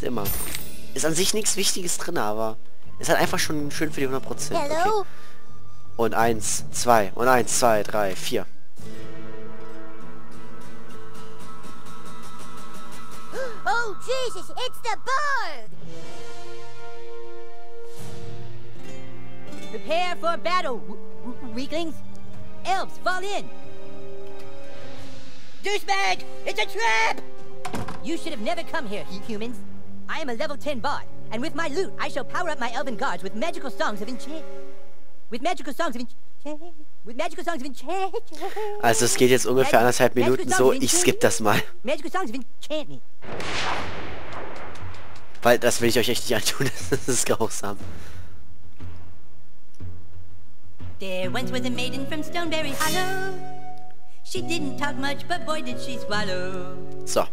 fast immer. Ist an sich nichts Wichtiges drin, aber ist halt einfach schon schön für die 100%. Okay. Und 1, 2 und 1, 2, 3, 4. Oh Jesus, it's the bird! Prepare for battle, weaklings. Elves, fall in. Douchebag, it's a trap! You should have never come here, humans. I am a level 10 bard, and with my loot, I shall power up my elven guards with magical songs of enchant. Also es geht jetzt ungefähr 1,5 Minuten so, ich skippe das mal. Weil das will ich euch echt nicht antun, das ist grausam. There once was a maiden from Stoneberry Hollow. She didn't talk much, but boy did she swallow. So.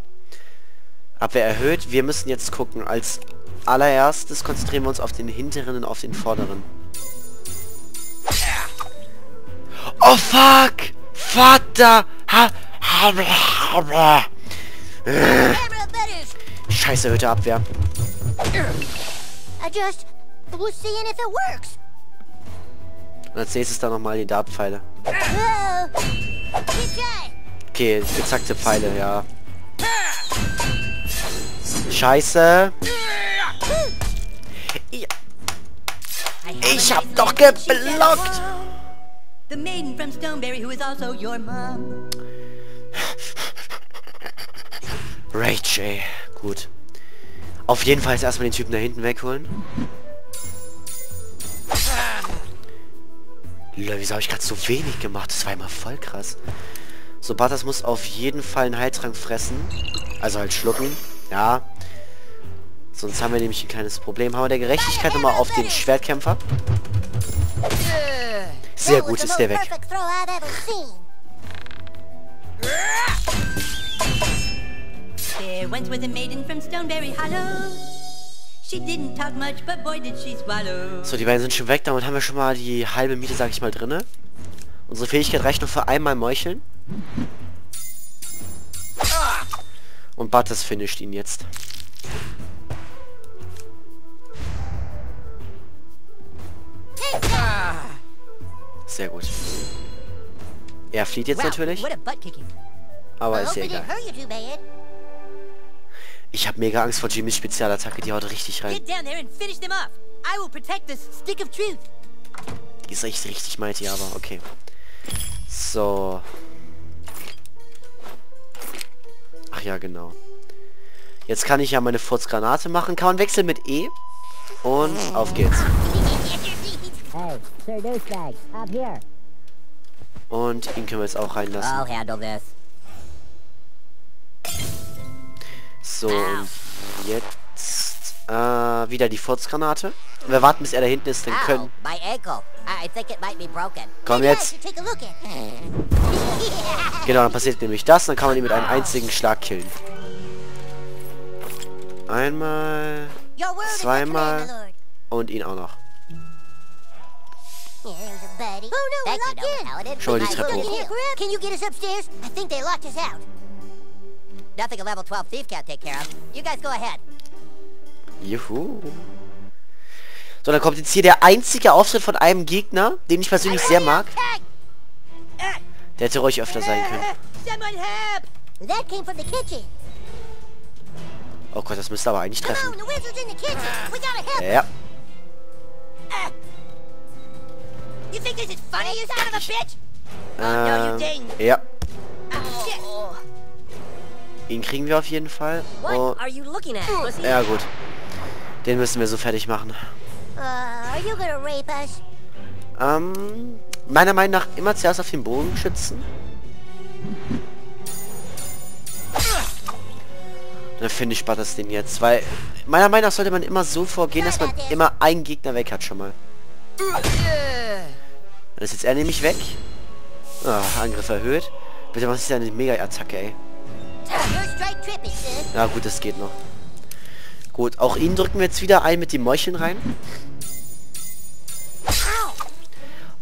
Abwehr erhöht, wir müssen jetzt gucken. Als allererstes konzentrieren wir uns auf den hinteren und auf den vorderen. Oh fuck! Vater! Scheiße, erhöhte Abwehr. Und als nächstes dann nochmal die Dartpfeile. Okay, gezackte Pfeile, ja. Scheiße. Ich hab doch geblockt! The maiden from Stoneberry, who is also your mom. Rage, ey. Gut. Auf jeden Fall erstmal den Typen da hinten wegholen. Lol, wieso habe ich gerade so wenig gemacht? Das war immer voll krass. So, Bartas muss auf jeden Fall einen Heiltrank fressen. Also halt schlucken. Ja. Sonst haben wir nämlich ein kleines Problem. Haben wir der Gerechtigkeit nochmal auf den Schwertkämpfer. Sehr gut, ist der weg. So, die beiden sind schon weg. Damit haben wir schon mal die halbe Miete, sag ich mal, drinne. Unsere Fähigkeit reicht nur für einmal meucheln. Und Bartas finisht ihn jetzt. Sehr gut. Er flieht jetzt natürlich. Aber ist ja egal. Ich habe mega Angst vor Jimmys Spezialattacke, die haut richtig rein. Die ist echt richtig mighty, aber okay. So. Ach ja, genau. Jetzt kann ich ja meine Furzgranate machen. Kann man wechseln mit E. Und auf geht's. Und ihn können wir jetzt auch reinlassen. So, und jetzt wieder die Furzgranate. Wir warten, bis er da hinten ist, dann können... Komm jetzt! Genau, dann passiert nämlich das, dann kann man ihn mit einem einzigen Schlag killen. Einmal, zweimal und ihn auch noch. Schau die Treppe hoch. Juhu. So, dann kommt jetzt hier der einzige Auftritt von einem Gegner, den ich persönlich sehr mag. Der hätte ruhig öfter sein können. Oh Gott, das müsste aber eigentlich treffen. Ja. You think this is funny, you son of a bitch? No, you didn't. Ja. Ihn kriegen wir auf jeden Fall. Oh. Ja gut. Den müssen wir so fertig machen. Meiner Meinung nach immer zuerst auf den Bogen schützen. Dann finde ich Bartas den jetzt, weil meiner Meinung nach sollte man immer so vorgehen, dass man immer einen Gegner weg hat schon mal. Dann ist jetzt er nämlich weg. Oh, Angriff erhöht. Bitte, was ist denn eine Mega-Attacke, ey? Na gut, das geht noch. Gut, auch ihn drücken wir jetzt wieder ein mit den Meucheln rein.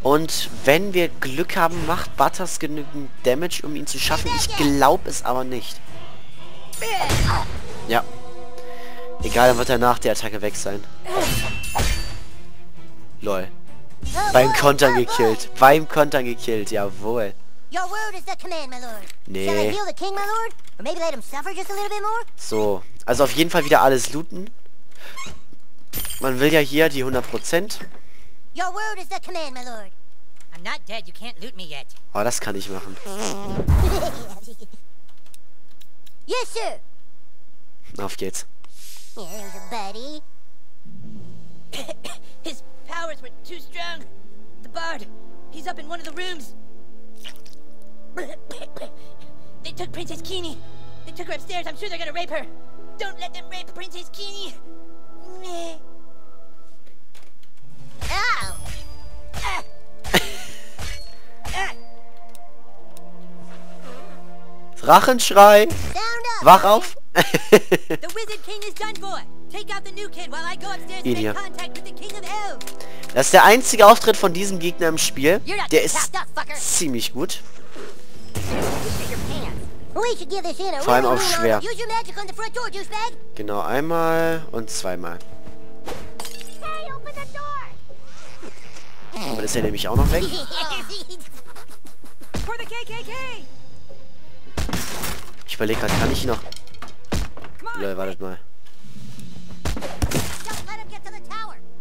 Und wenn wir Glück haben, macht Bartas genügend Damage, um ihn zu schaffen. Ich glaube es aber nicht. Ja. Egal, dann wird er nach der Attacke weg sein. Lol. Beim Kontern gekillt. Beim Kontern gekillt, jawohl. Nee. So. Also auf jeden Fall wieder alles looten. Man will ja hier die 100%. Oh, das kann ich machen. Auf geht's. They took Princess Kini. They took her upstairs. I'm sure they're gonna rape her. Don't let them rape Princess Kini. Ow. Drachenschrei. Wach auf. The Wizard King is done for. Take out the new kid while I go upstairs and make contact with the King of Elves. Das ist der einzige Auftritt von diesem Gegner im Spiel. Der ist ziemlich gut. Vor allem auch schwer. Genau, einmal und zweimal. Aber das ist ja nämlich auch noch weg. Ich überlege gerade, kann ich noch... Leute, wartet mal.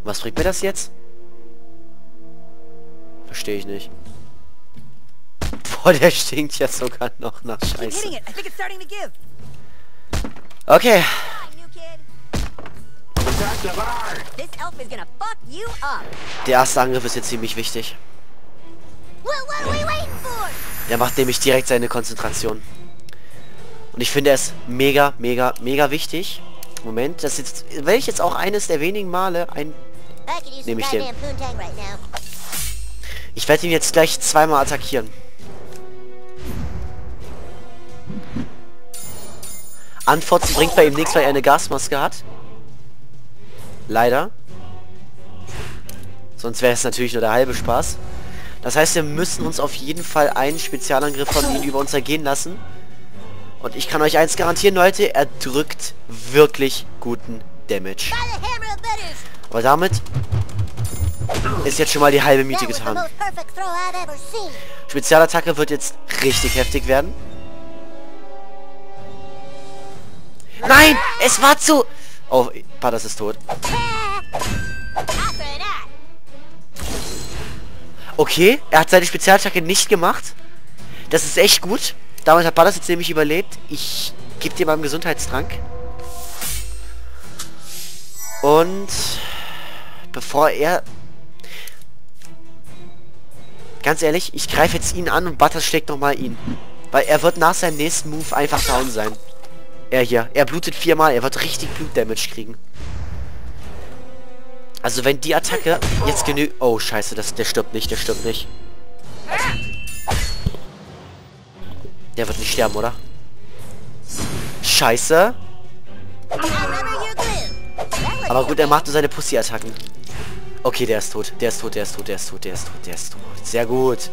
Was bringt mir das jetzt? Verstehe ich nicht. Boah, der stinkt ja sogar noch nach Scheiße. Okay. Der erste Angriff ist jetzt ziemlich wichtig. Der macht nämlich direkt seine Konzentration. Und ich finde es mega, mega, mega wichtig. Moment, das ist jetzt, weil ich jetzt auch eines der wenigen Male ein... Nehme ich den. Ich werde ihn jetzt gleich zweimal attackieren. Anfotzen bringt bei ihm nichts, weil er eine Gasmaske hat. Leider. Sonst wäre es natürlich nur der halbe Spaß. Das heißt, wir müssen uns auf jeden Fall einen Spezialangriff von ihm über uns ergehen lassen. Und ich kann euch eins garantieren, Leute, er drückt wirklich guten Damage. Aber damit ist jetzt schon mal die halbe Miete getan. Spezialattacke wird jetzt richtig heftig werden. Nein, es war zu... Oh, Padas ist tot. Okay, er hat seine Spezialattacke nicht gemacht. Das ist echt gut. Damit hat Padas jetzt nämlich überlebt. Ich gebe dir mal einen Gesundheitstrank. Und... bevor er... Ganz ehrlich, ich greife jetzt ihn an und Butters schlägt nochmal ihn. Weil er wird nach seinem nächsten Move einfach down sein. Er hier. Er blutet viermal. Er wird richtig Blutdamage kriegen. Also wenn die Attacke jetzt genügt... Oh, scheiße. Der stirbt nicht. Der stirbt nicht. Der wird nicht sterben, oder? Scheiße. Aber gut, er macht nur seine Pussy-Attacken. Okay, der ist tot. Der ist tot, der ist tot, der ist tot, der ist tot, der ist tot. Sehr gut.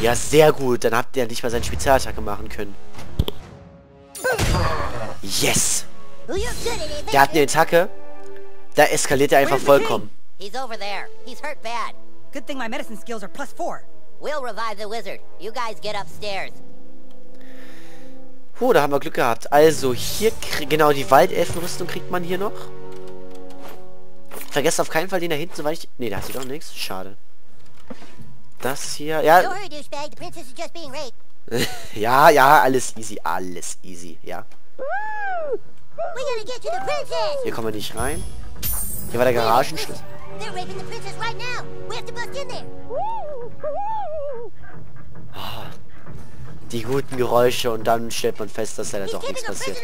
Ja, sehr gut. Dann habt ihr nicht mal seine Spezialattacke machen können. Yes. Der hat eine Attacke. Da eskaliert er einfach vollkommen. Oh, da haben wir Glück gehabt. Also hier, genau, die Waldelfenrüstung kriegt man hier noch. Vergesst auf keinen Fall den da hinten, soweit ich... Ne, da hat sie doch nichts. Schade. Das hier... Ja. ja, alles easy. Alles easy, ja. Hier kommen wir nicht rein. Hier war der Garagenschlüssel. Oh. Die guten Geräusche und dann stellt man fest, dass leider doch nichts passiert.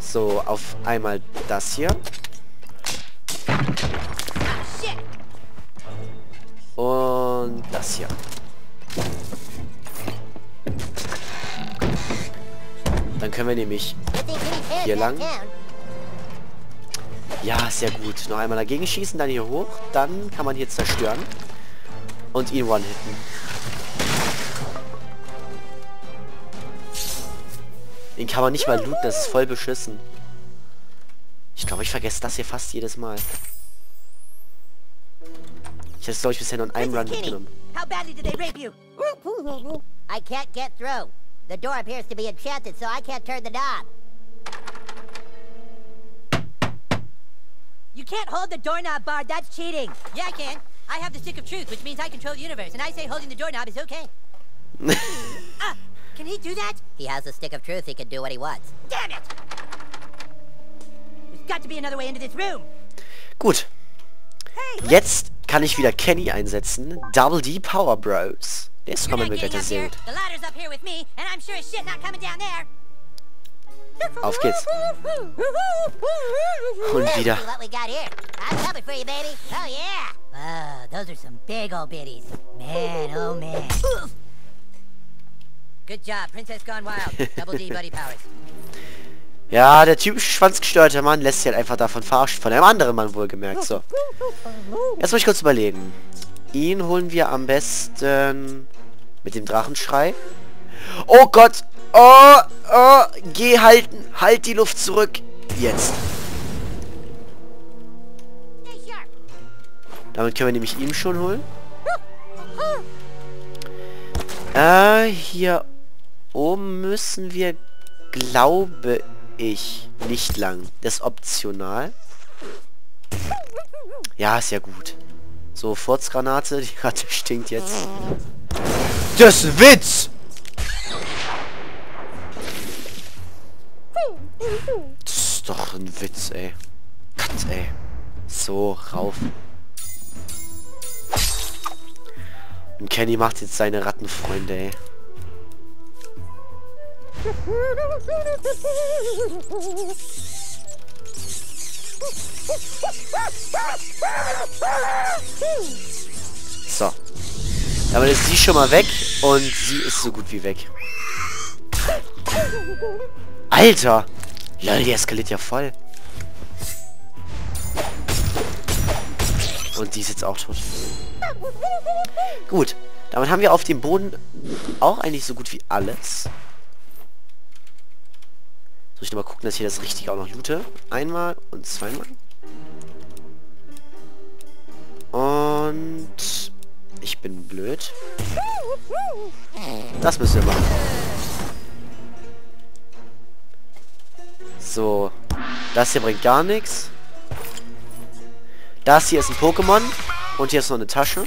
So, auf einmal das hier. Und das hier. Dann können wir nämlich hier lang. Ja, sehr gut. Noch einmal dagegen schießen, dann hier hoch. Dann kann man hier zerstören. Und ihn one-hitten. Den kann man nicht mal looten, das ist voll beschissen. Ich glaube, ich vergesse das hier fast jedes Mal. Ich hätte es, glaube ich, bisher nur in einem Run mitgenommen. You can't hold the doorknob, Bard. That's cheating. Yeah, I can. I have the stick of truth, which means I control the universe, and I say holding the doorknob is okay. Can he do that? He has the stick of truth. He can do what he wants. Damn it! There's got to be another way into this room. Gut. Jetzt kann ich wieder Kenny einsetzen. Double D Power Bros. Das kommen wir gleich sehen. Auf geht's. Und wieder. Ja, der typische schwanzgesteuerte Mann lässt sich halt einfach davon verarschen. Von einem anderen Mann wohlgemerkt. So. Jetzt muss ich kurz überlegen. Ihn holen wir am besten mit dem Drachenschrei. Oh Gott! Oh, oh, geh halten. Halt die Luft zurück. Jetzt. Damit können wir nämlich ihn schon holen. Hier oben müssen wir, glaube ich, nicht lang. Das ist optional. Ja, ist ja gut. So, Furzgranate. Die Ratte stinkt jetzt. Das ist ein Witz! Das ist doch ein Witz, ey. Gott, ey. So, rauf. Und Kenny macht jetzt seine Rattenfreunde, ey. So. Damit ist sie schon mal weg und sie ist so gut wie weg. Alter! Lol, die eskaliert ja voll. Und die ist jetzt auch tot. Gut, damit haben wir auf dem Boden auch eigentlich so gut wie alles. Soll ich nochmal gucken, dass ich hier das Richtige auch noch loote? Einmal und zweimal. Und... ich bin blöd. Das müssen wir machen. So. Das hier bringt gar nichts. Das hier ist ein Pokémon. Und hier ist noch eine Tasche.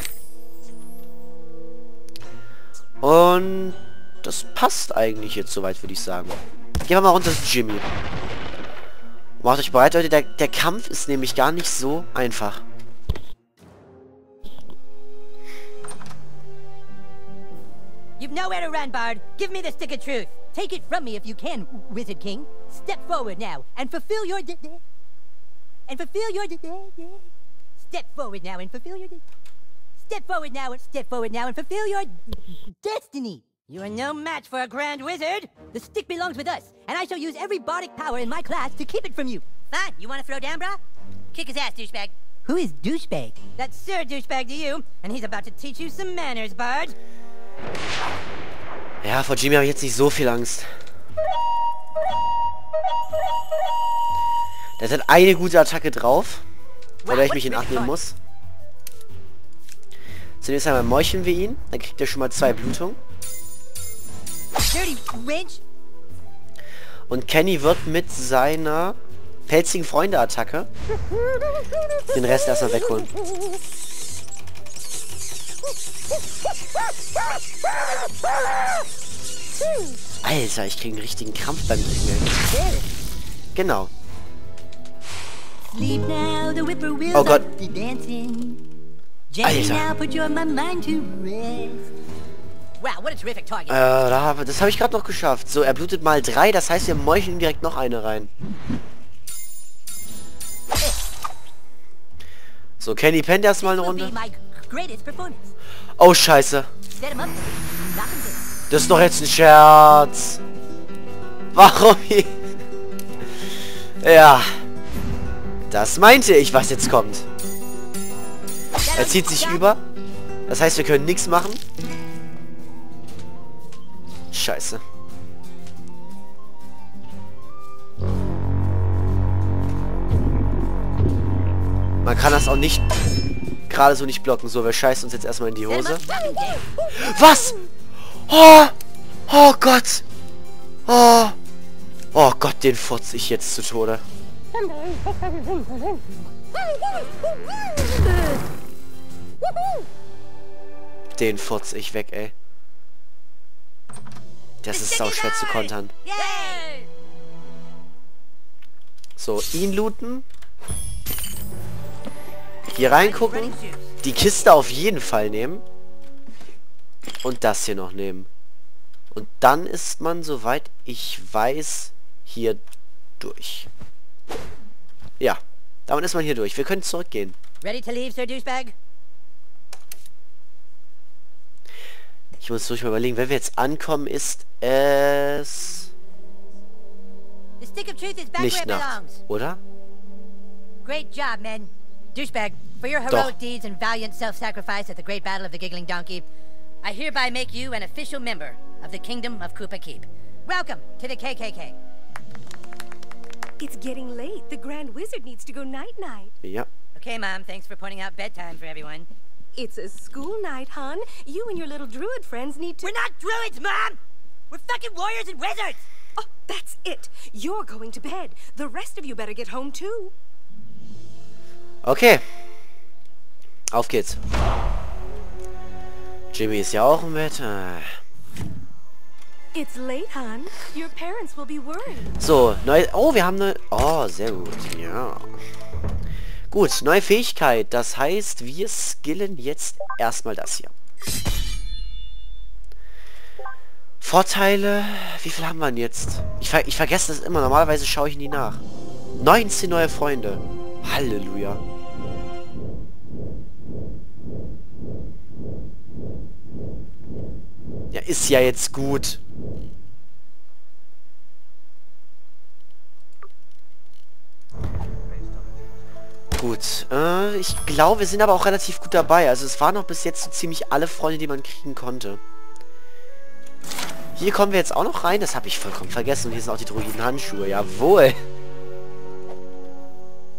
Und das passt eigentlich jetzt soweit, würde ich sagen. Gehen wir mal runter zu Jimmy. Macht euch bereit, Leute. Der Kampf ist nämlich gar nicht so einfach. You've nowhere to run, Bard. Give me the stick of truth. Take it from me if you can, Wizard King. Step forward now and fulfill your... Step forward now and fulfill your... Step forward now and fulfill your... destiny. You are no match for a Grand Wizard. The stick belongs with us, and I shall use every bardic power in my class to keep it from you. Fine, you want to throw down, brah? Kick his ass, douchebag. Who is douchebag? That's Sir Douchebag to you, and he's about to teach you some manners, Bard. Ja, vor Jimmy habe ich jetzt nicht so viel Angst. Das hat eine gute Attacke drauf, bei der ich mich in Acht nehmen muss. Zunächst einmal meucheln wir ihn, dann kriegt er schon mal 2 Blutungen. Und Kenny wird mit seiner pelzigen Freunde-Attacke den Rest erstmal wegholen. Alter, ich kriege einen richtigen Krampf beim Drücken. Genau. Oh Gott. Alter. Das habe ich gerade noch geschafft. So, er blutet mal 3, das heißt, wir meucheln direkt noch eine rein. So, Kenny pennt erstmal eine Runde. Oh, scheiße. Das ist doch jetzt ein Scherz. Warum? Ja. Das meinte ich, was jetzt kommt. Er zieht sich über. Das heißt, wir können nichts machen. Scheiße. Man kann das auch nicht gerade so nicht blocken. So, wir scheißen uns jetzt erstmal in die Hose. Was? Oh! Oh Gott! Oh! Oh Gott, den furze ich jetzt zu Tode. Den furze ich weg, ey. Das ist sau schwer zu kontern. So, ihn looten. Hier reingucken. Die Kiste auf jeden Fall nehmen. Und das hier noch nehmen. Und dann ist man, soweit ich weiß, hier durch. Ja, damit ist man hier durch. Wir können zurückgehen. Ready to leave, Sir Douchebag? Ich muss ruhig mal überlegen, wenn wir jetzt ankommen, ist es... nicht Nacht, oder? Great job, men. Douchebag, for your heroic deeds and valiant self-sacrifice at the great battle of the giggling donkey, I hereby make you an official member of the Kingdom of Koopa Keep. Welcome to the KKK. It's getting late. The Grand Wizard needs to go night-night. Yep. Okay, Mom, thanks for pointing out bedtime for everyone. It's a school night, hon. You and your little druid friends need to... We're not druids, Mom! We're fucking warriors and wizards! Oh, that's it. You're going to bed. The rest of you better get home, too. Okay. Auf geht's. Jimmy ist ja auch im Bett. It's late, hon. Your parents will be worried. So, neu... Oh, wir haben eine... Oh, sehr gut. Ja. Gut, neue Fähigkeit. Das heißt, wir skillen jetzt erstmal das hier. Vorteile. Wie viel haben wir denn jetzt? Ich vergesse das immer. Normalerweise schaue ich nie nach. 19 neue Freunde. Halleluja. Ja, ist ja jetzt gut. Gut, ich glaube, wir sind aber auch relativ gut dabei. Also es waren noch bis jetzt so ziemlich alle Freunde, die man kriegen konnte. Hier kommen wir jetzt auch noch rein. Das habe ich vollkommen vergessen. Und hier sind auch die Druidenhandschuhe. Jawohl.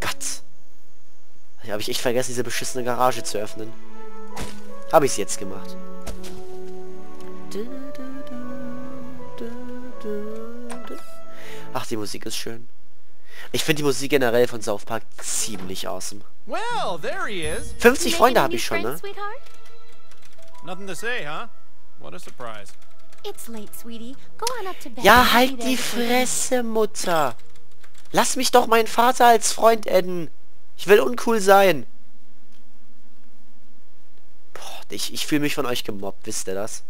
Gott. Hier habe ich echt vergessen, diese beschissene Garage zu öffnen. Habe ich es jetzt gemacht. Ach, die Musik ist schön. Ich finde die Musik generell von South Park ziemlich awesome. 50 Freunde habe ich schon, ne? Ja, halt die Fresse, Mutter. Lass mich doch meinen Vater als Freund adden. Ich will uncool sein. Boah, ich fühle mich von euch gemobbt, wisst ihr das?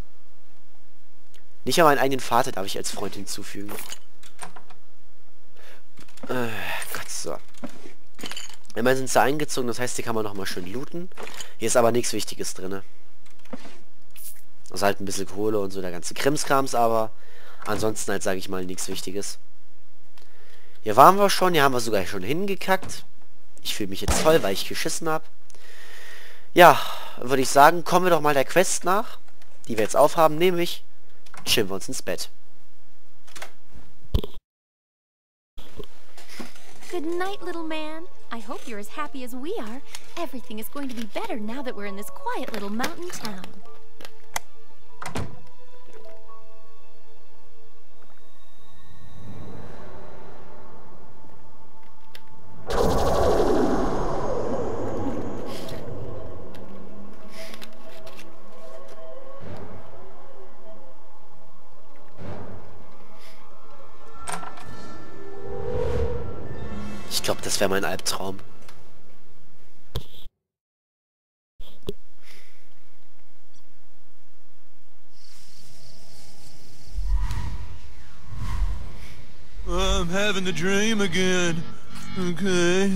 Nicht mal meinen eigenen Vater darf ich als Freund hinzufügen. Gott, so. Immerhin sind sie eingezogen, das heißt, die kann man nochmal schön looten. Hier ist aber nichts Wichtiges drin. Also halt ein bisschen Kohle und so, der ganze Krimskrams, aber ansonsten halt, sage ich mal, nichts Wichtiges. Hier waren wir schon, hier haben wir sogar schon hingekackt. Ich fühle mich jetzt toll, weil ich geschissen habe. Ja, würde ich sagen, kommen wir doch mal der Quest nach, die wir jetzt aufhaben, nämlich chillen wir uns ins Bett. Good night, little man. I hope you're as happy as we are. Everything is going to be better now that we're in this quiet little mountain town. Ich glaube, das wäre mein Albtraum. I'm having a dream again. Okay,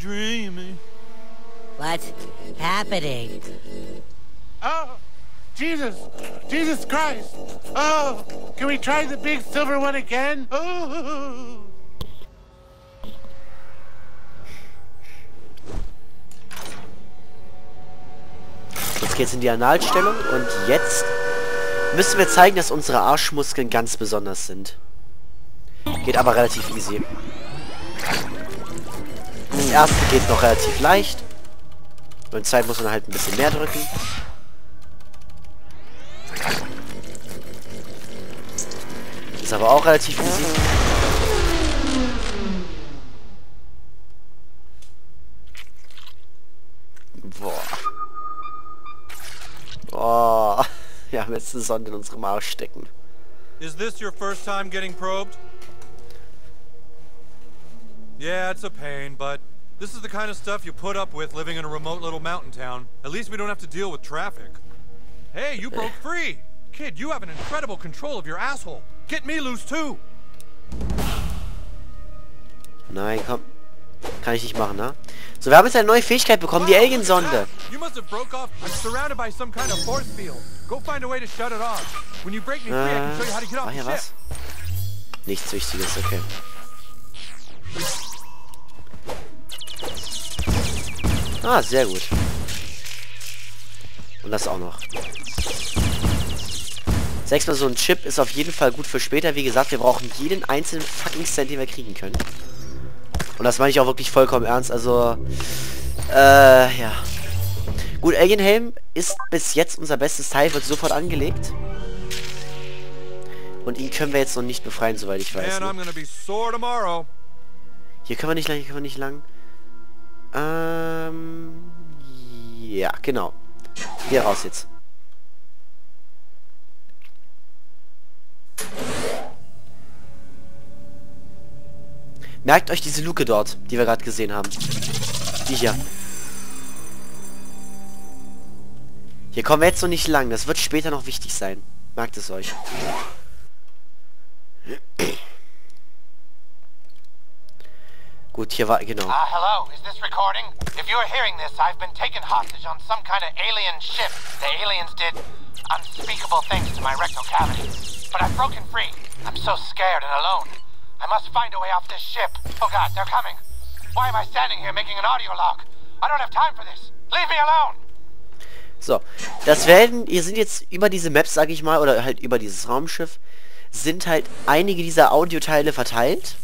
dreaming. What's happening? Oh, Jesus Christ! Oh, can we try the big silver one again? Oh. Jetzt geht's in die Analstellung und jetzt müssen wir zeigen, dass unsere Arschmuskeln ganz besonders sind. Geht aber relativ easy. den ersten geht noch relativ leicht. Beim zweiten muss man halt ein bisschen mehr drücken. Ist aber auch relativ easy. Boah. Boah. Wir haben jetzt eine Sonde in unserem Arsch stecken. Is this your first time getting probed? Yeah, it's a pain, but this is the kind of stuff you put up with living in a remote little mountain town. At least we don't have to deal with traffic. Hey, you broke free! Kid, you have an incredible control of your asshole. Get me loose too! Nein, komm. Kann ich nicht machen, ne? So, wir haben jetzt eine neue Fähigkeit bekommen, die Alien-Sonde. War hier was? Nichts Wichtiges, okay. Ah, sehr gut. Und das auch noch. 6-mal so ein Chip ist auf jeden Fall gut für später. Wie gesagt, wir brauchen jeden einzelnen fucking Cent, den wir kriegen können. Und das meine ich auch wirklich vollkommen ernst. Also, ja. Gut, Alienhelm ist bis jetzt unser bestes Teil. Wird sofort angelegt. Und ihn können wir jetzt noch nicht befreien, soweit ich weiß. Ne? Hier können wir nicht lang, hier können wir nicht lang. Ja, genau. Hier raus jetzt. Merkt euch diese Luke dort, die wir gerade gesehen haben. Die hier. Hier kommen wir jetzt noch nicht lang. Das wird später noch wichtig sein. Merkt es euch. Gut, hier war genau. Hello, is this recording? If you're hearing this, I've been taken hostage on some kind of alien ship. The aliens did unspeakable things to my rectal cavity. But I've broken free. I'm so scared and alone. I must find a way off this ship. Oh God, they're coming. Why am I standing here making an audio log? I don't have time for this. Leave me alone. So, das werden, hier sind jetzt über diese Maps, sag ich mal, oder halt über dieses Raumschiff, sind halt einige dieser Audioteile verteilt.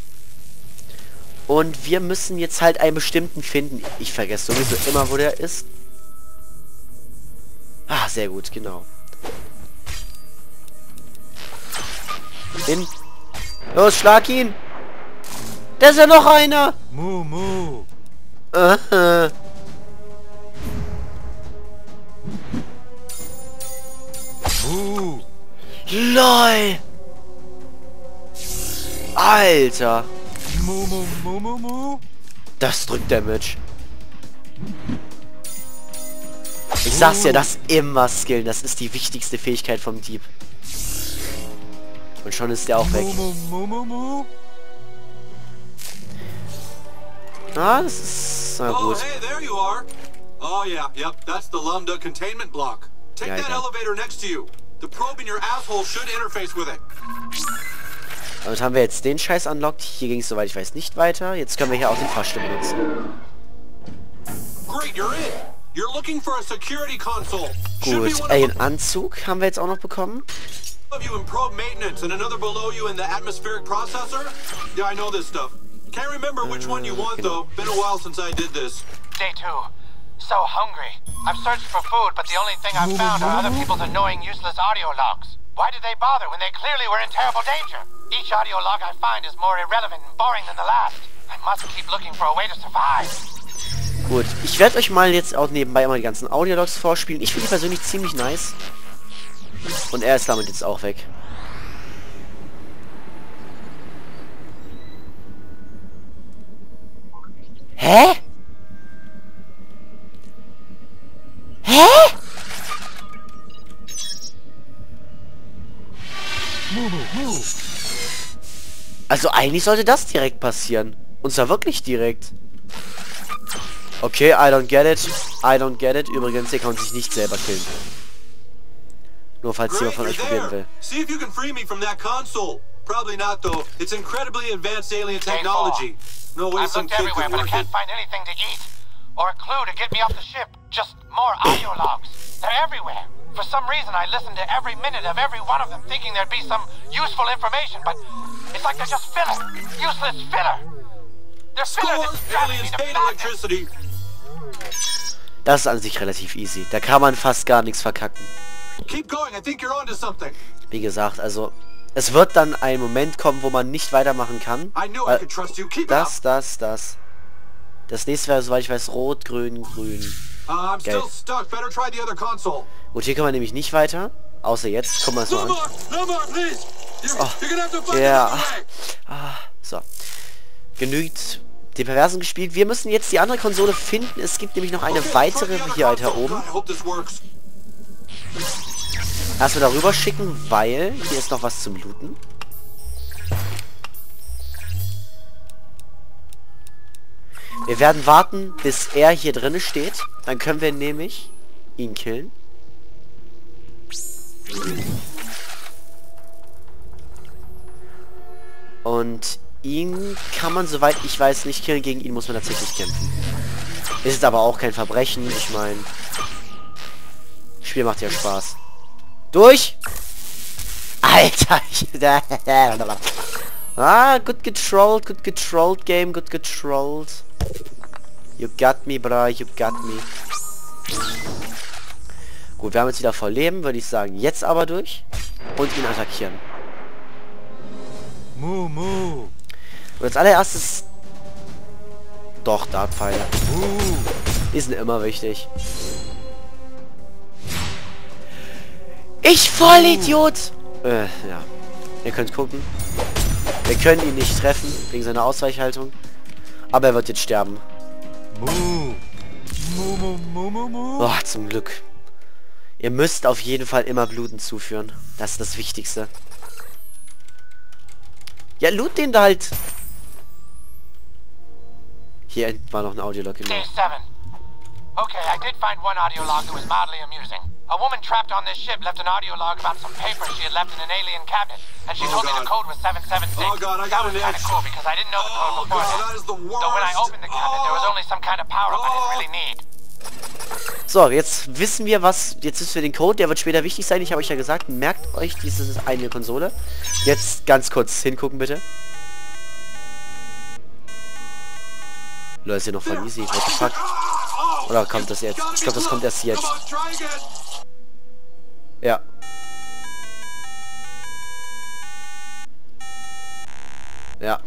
Und wir müssen jetzt halt einen bestimmten finden. Ich vergesse sowieso immer, wo der ist. Ah, sehr gut, genau. Los, schlag ihn! Da ist ja noch einer! Mu, mu! Mu! LOL! Alter! Mu, mu, mu, mu, mu! Das drückt Damage. Ich sag's ja, das immer skillen. Das ist die wichtigste Fähigkeit vom Dieb. Und schon ist der auch weg. Ah, das ist na gut. Oh, hey, there you are. Oh yeah, yep, that's the Lambda containment block. Take that elevator next to you. The probe in your asshole should interface with it. Damit haben wir jetzt den Scheiß unlocked. Hier ging es, soweit ich weiß, nicht weiter. Jetzt können wir hier auch den Fahrstuhl benutzen. Great, you're in. You're looking for a security console. Gut, einen Anzug haben wir jetzt auch noch bekommen. You in probe maintenance and another below you in the atmospheric processor? Yeah, I know this stuff. Can't remember which one you want though. Been a while since I did this. Day 2. So hungry. I've searched for food, but the only thing I've found are other people's annoying useless audio logs. Why did they bother when they clearly were in terrible danger? Each audio log I find is more irrelevant and boring than the last. I must keep looking for a way to survive. Gut, ich werde euch mal jetzt auch nebenbei immer die ganzen Audiologs vorspielen. Ich finde die persönlich ziemlich nice. Und er ist damit jetzt auch weg. Hä? Hä? Also eigentlich sollte das direkt passieren. Und zwar wirklich direkt. Okay, I don't get it. I don't get it. Übrigens, hier kann man sich nicht selber killen. Nur falls jemand von euch probieren will. Das ist an sich relativ easy. Da kann man fast gar nichts verkacken. Wie gesagt, also es wird dann ein Moment kommen, wo man nicht weitermachen kann. Das nächste wäre, soweit ich weiß, rot, grün, grün. Gut, hier kann man nämlich nicht weiter. Außer jetzt. Guck mal so an. Oh, ja. Ah, so. Genügt den Perversen gespielt. Wir müssen jetzt die andere Konsole finden. Es gibt nämlich noch eine weitere hier weiter oben. Lass wir darüber schicken, weil hier ist noch was zum Looten. Wir werden warten, bis er hier drinne steht. Dann können wir nämlich ihn killen. Und ihn kann man, soweit ich weiß, nicht killen. Gegen ihn muss man tatsächlich kämpfen. Ist aber auch kein Verbrechen. Ich meine, das Spiel macht ja Spaß. Durch! Alter! Good controlled game, good controlled. You got me, bro, you got me. Gut, wir haben jetzt wieder voll Leben, würde ich sagen. Jetzt aber durch und ihn attackieren. Mu, mu. Und als allererstes... Doch, Dartpfeile. Die sind immer wichtig. Ich Vollidiot! Ja. Ihr könnt gucken. Wir können ihn nicht treffen, wegen seiner Ausweichhaltung. Aber er wird jetzt sterben. Boah, zum Glück. Ihr müsst auf jeden Fall immer Bluten zuführen. Das ist das Wichtigste. Ja, loot den da halt. Hier hinten war noch ein Audiolog. Okay, I did find one audiolog that was mildly amusing. A woman trapped on this ship left an audiolog about some paper she had left in an alien cabinet, and she told me the code was 776. Oh god, I got an itch. That was kind of cool because I didn't know the code before. Oh god, that is the worst. So when I opened the cabinet, there was only some kind of power up I didn't really need. So, jetzt wissen wir was. Jetzt wissen wir den Code, der wird später wichtig sein. Ich habe euch ja gesagt, merkt euch diese eine Konsole. Jetzt ganz kurz hingucken bitte. Leute, ist ja noch voll easy. What the fuck? Oder kommt das jetzt? Ich glaube, das kommt erst jetzt. Ja. Ja.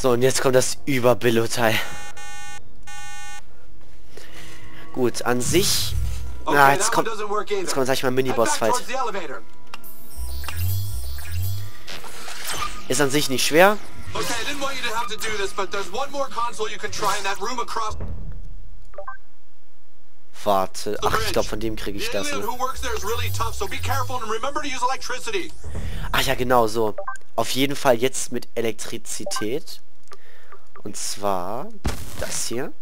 So, und jetzt kommt das Überbillo-Teil. Gut, an sich... Na, jetzt kommt, sag ich mal, Mini-Boss-Fight. Ist an sich nicht schwer. Warte, ach, ich glaube, von dem kriege ich das. Ne? Ach ja, genau, so. Auf jeden Fall jetzt mit Elektrizität. Und zwar das hier.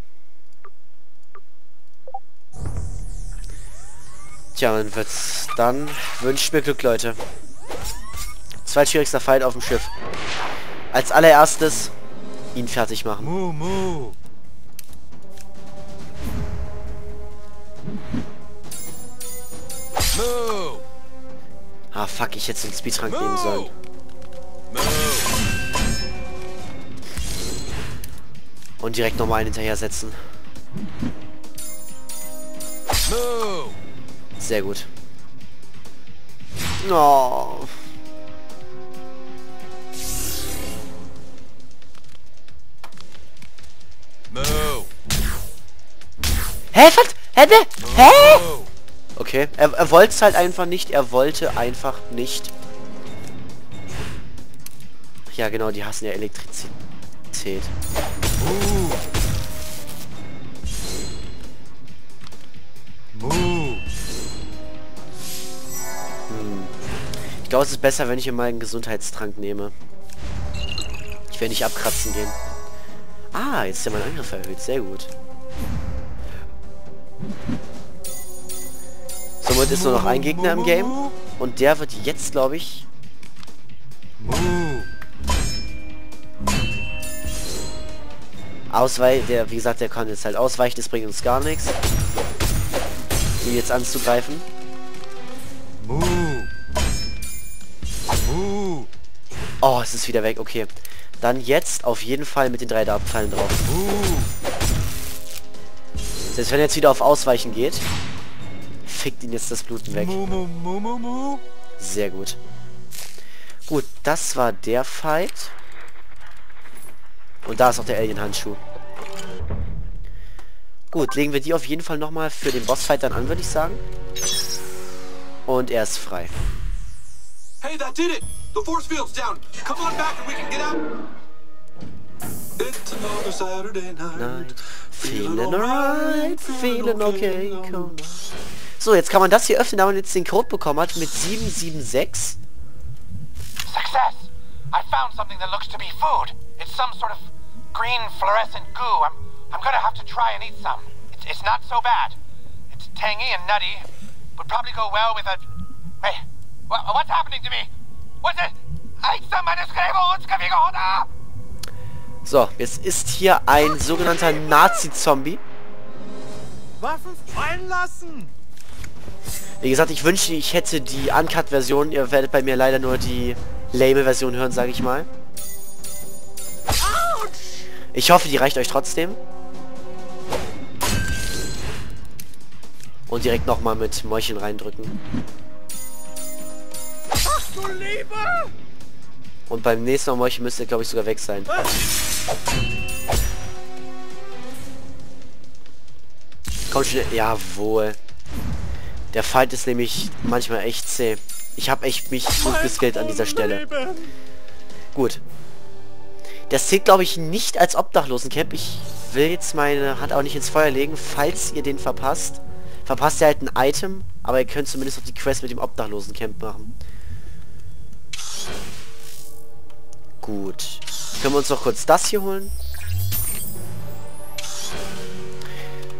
Tja, dann wird's. Dann wünscht mir Glück, Leute. Zweitschwierigster Fight auf dem Schiff. Als allererstes ihn fertig machen. Mu, mu. Mu. Ah, fuck, ich hätte den Speedrank nehmen sollen. Mu. Und direkt nochmal einen hinterher setzen. Mu. Sehr gut. No. Hä, was? Hä? Hä? Okay, er wollte es halt einfach nicht. Er wollte einfach nicht. Ja, genau, die hassen ja Elektrizität. Ich glaube, es ist besser, wenn ich mal einen Gesundheitstrank nehme. Ich werde nicht abkratzen gehen. Ah, jetzt ist ja mein Angriff erhöht. Sehr gut. Somit ist nur noch ein Gegner im Game. Und der wird jetzt, glaube ich... Ausweichen, der, wie gesagt, der kann jetzt halt ausweichen, das bringt uns gar nichts. Um jetzt anzugreifen. Oh, es ist wieder weg, okay. Dann jetzt auf jeden Fall mit den 3 da abfallen drauf. Selbst wenn er jetzt wieder auf Ausweichen geht, fickt ihn jetzt das Bluten weg. Sehr gut. Gut, das war der Fight. Und da ist auch der Alien-Handschuh. Gut, legen wir die auf jeden Fall nochmal für den Bossfight dann an, würde ich sagen. Und er ist frei. Hey, that did it! The force field's down. Come on back and we can get out. It's another Saturday night. Feeling alright, feeling okay. So, jetzt kann man das hier öffnen, da man jetzt den Code bekommen hat mit 776. Success! I found something that looks to be food. It's some sort of green fluorescent goo. I'm gonna have to try and eat some. It's not so bad. It's tangy and nutty. Would probably go well with a... Hey, what's happening to me? So, jetzt ist hier ein sogenannter Nazi-Zombie. Waffen fallen lassen! Wie gesagt, ich wünschte, ich hätte die Uncut-Version. Ihr werdet bei mir leider nur die Label-Version hören, sage ich mal. Ich hoffe, die reicht euch trotzdem. Und direkt nochmal mit Mäulchen reindrücken. Und beim nächsten Mal müsst ihr, glaube ich, sogar weg sein. Komm schon, jawohl. Der Fight ist nämlich manchmal echt zäh. Ich habe echt mich gut geskillt an dieser Stelle. Gut. Das zählt, glaube ich, nicht als Obdachlosencamp. Ich will jetzt meine Hand auch nicht ins Feuer legen. Falls ihr den verpasst, verpasst ihr halt ein Item. Aber ihr könnt zumindest noch die Quest mit dem Obdachlosencamp machen. Gut. Können wir uns noch kurz das hier holen?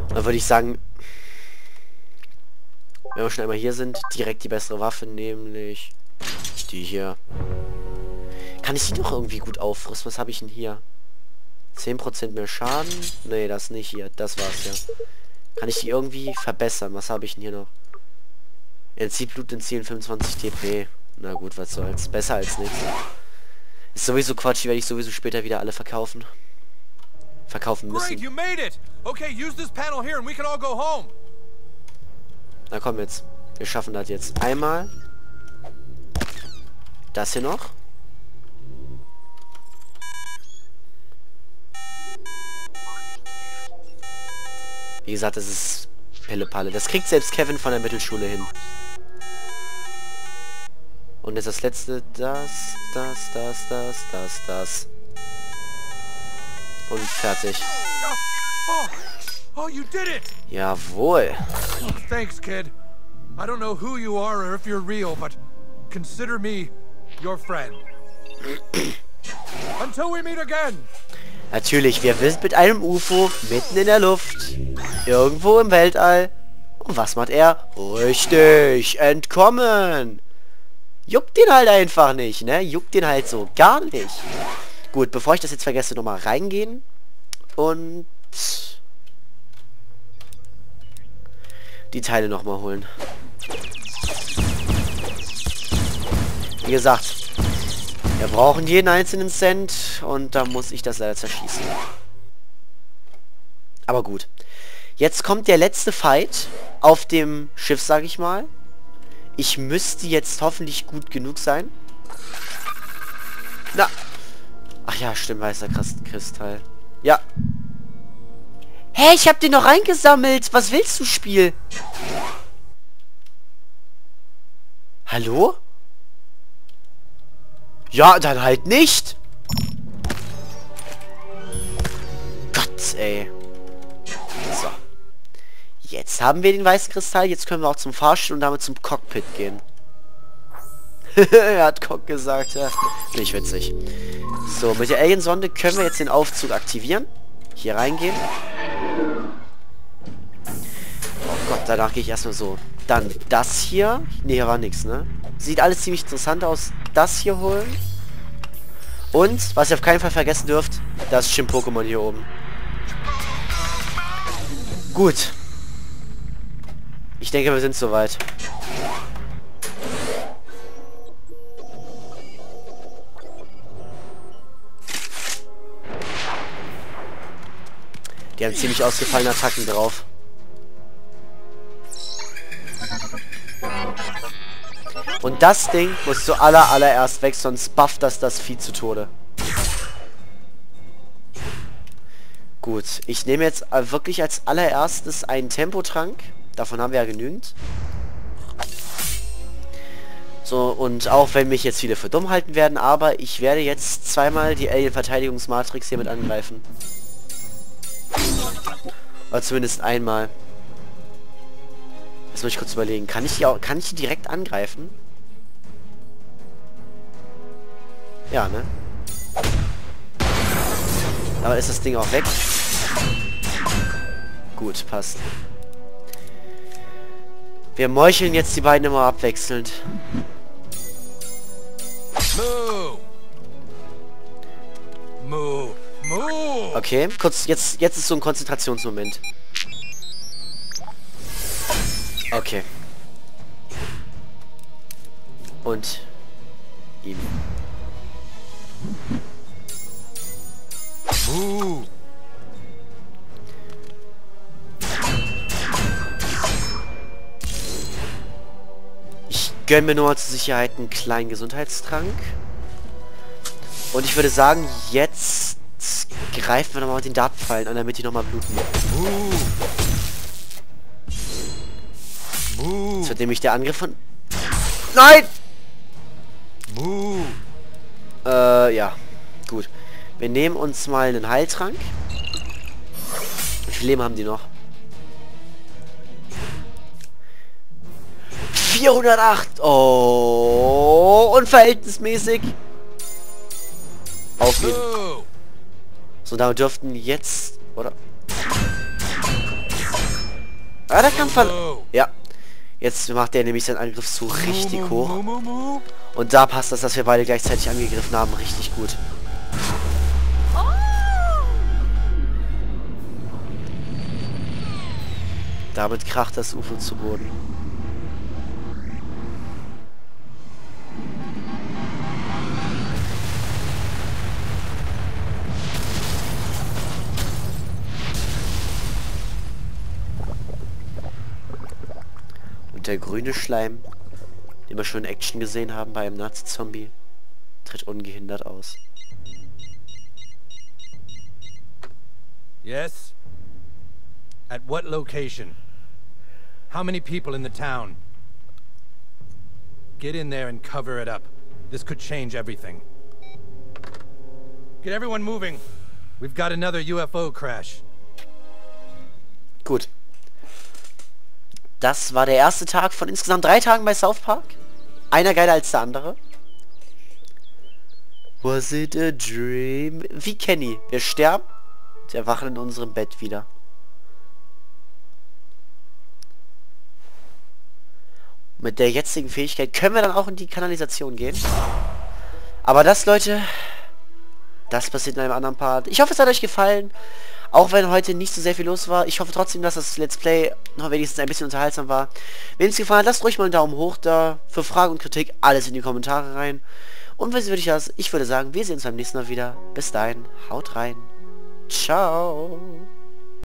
Dann würde ich sagen, wenn wir schon einmal hier sind, direkt die bessere Waffe, nämlich die hier. Kann ich die noch irgendwie gut aufrüsten? Was habe ich denn hier? 10% mehr Schaden? Nee, das nicht hier. Das war's ja. Kann ich die irgendwie verbessern? Was habe ich denn hier noch? Entzieht Blut in 25 TP. Na gut, was soll's. Besser als nichts. Ist sowieso Quatsch, die werde ich sowieso später wieder alle verkaufen. Verkaufen müssen. Na komm jetzt. Wir schaffen das jetzt. Einmal. Das hier noch. Wie gesagt, das ist Pille-Palle. Das kriegt selbst Kevin von der Mittelschule hin. Und jetzt das letzte, das. Und fertig. Oh, you did it. Jawohl. Thanks, kid. I don't know who you are or if you're real, but consider me your friend. Until we meet again. Natürlich, wir sind mit einem UFO mitten in der Luft. Irgendwo im Weltall. Und was macht er? Richtig, entkommen. Juckt den halt einfach nicht, ne? Juckt den halt so gar nicht. Gut, bevor ich das jetzt vergesse, nochmal reingehen. Und... die Teile nochmal holen. Wie gesagt, wir brauchen jeden einzelnen Cent. Und da muss ich das leider zerschießen. Aber gut. Jetzt kommt der letzte Fight auf dem Schiff, sage ich mal. Ich müsste jetzt hoffentlich gut genug sein. Na. Ach ja, stimmt, weißer Kristall. Ja. Hey, ich hab den noch reingesammelt. Was willst du, Spiel? Hallo? Ja, dann halt nicht. Gott, ey. So. Jetzt haben wir den weißen Kristall, jetzt können wir auch zum Fahrstuhl und damit zum Cockpit gehen. Er hat Cock gesagt, ja. Nicht witzig. So, mit der Alien-Sonde können wir jetzt den Aufzug aktivieren. Hier reingehen. Oh Gott, danach gehe ich erstmal so. Dann das hier. Ne, hier war nichts, ne? Sieht alles ziemlich interessant aus. Das hier holen. Und, was ihr auf keinen Fall vergessen dürft, das Schimpf-Pokémon hier oben. Gut. Ich denke, wir sind soweit. Die haben ziemlich ausgefallene Attacken drauf. Und das Ding muss zu allererst weg, sonst bufft das Vieh zu Tode. Gut, ich nehme jetzt wirklich als allererstes einen Tempotrank. Davon haben wir ja genügend. So, und auch wenn mich jetzt viele für dumm halten werden, aber ich werde jetzt zweimal die Alien-Verteidigungsmatrix hiermit angreifen. Oder zumindest einmal. Jetzt muss ich kurz überlegen. Kann ich die direkt angreifen? Ja, ne? Aber ist das Ding auch weg? Gut, passt. Wir meucheln jetzt die beiden immer abwechselnd. Okay, kurz, jetzt ist so ein Konzentrationsmoment. Okay. Und ihm. Ich gönne mir nur zur Sicherheit einen kleinen Gesundheitstrank. Und ich würde sagen, jetzt greifen wir nochmal den Dartpfeilen an, damit die nochmal bluten. Das wird nämlich der Angriff von... Nein! Ja. Gut. Wir nehmen uns mal einen Heiltrank. Wie viel Leben haben die noch? 408! Oh! Unverhältnismäßig! Auf ihn. So, da dürften jetzt... Oder? Ah, der Kampf... Ja. Jetzt macht der nämlich seinen Angriff so richtig hoch. Und da passt das, dass wir beide gleichzeitig angegriffen haben, richtig gut. Damit kracht das UFO zu Boden. Und der grüne Schleim, den wir schon in Action gesehen haben bei einem Nazi-Zombie, tritt ungehindert aus. Yes. At what location? How many people in the town? Get in there and cover it up. This could change everything. Get everyone moving. We've got another UFO crash. Gut. Das war der erste Tag von insgesamt 3 Tagen bei South Park. Einer geiler als der andere. Was it a dream? Wie Kenny. Wir sterben und erwachen in unserem Bett wieder. Mit der jetzigen Fähigkeit können wir dann auch in die Kanalisation gehen. Aber das, Leute, das passiert in einem anderen Part. Ich hoffe, es hat euch gefallen. Auch wenn heute nicht so sehr viel los war. Ich hoffe trotzdem, dass das Let's Play noch wenigstens ein bisschen unterhaltsam war. Wenn es gefallen hat, lasst ruhig mal einen Daumen hoch da. Für Fragen und Kritik alles in die Kommentare rein. Und ich würde sagen, wir sehen uns beim nächsten Mal wieder. Bis dahin, haut rein. Ciao.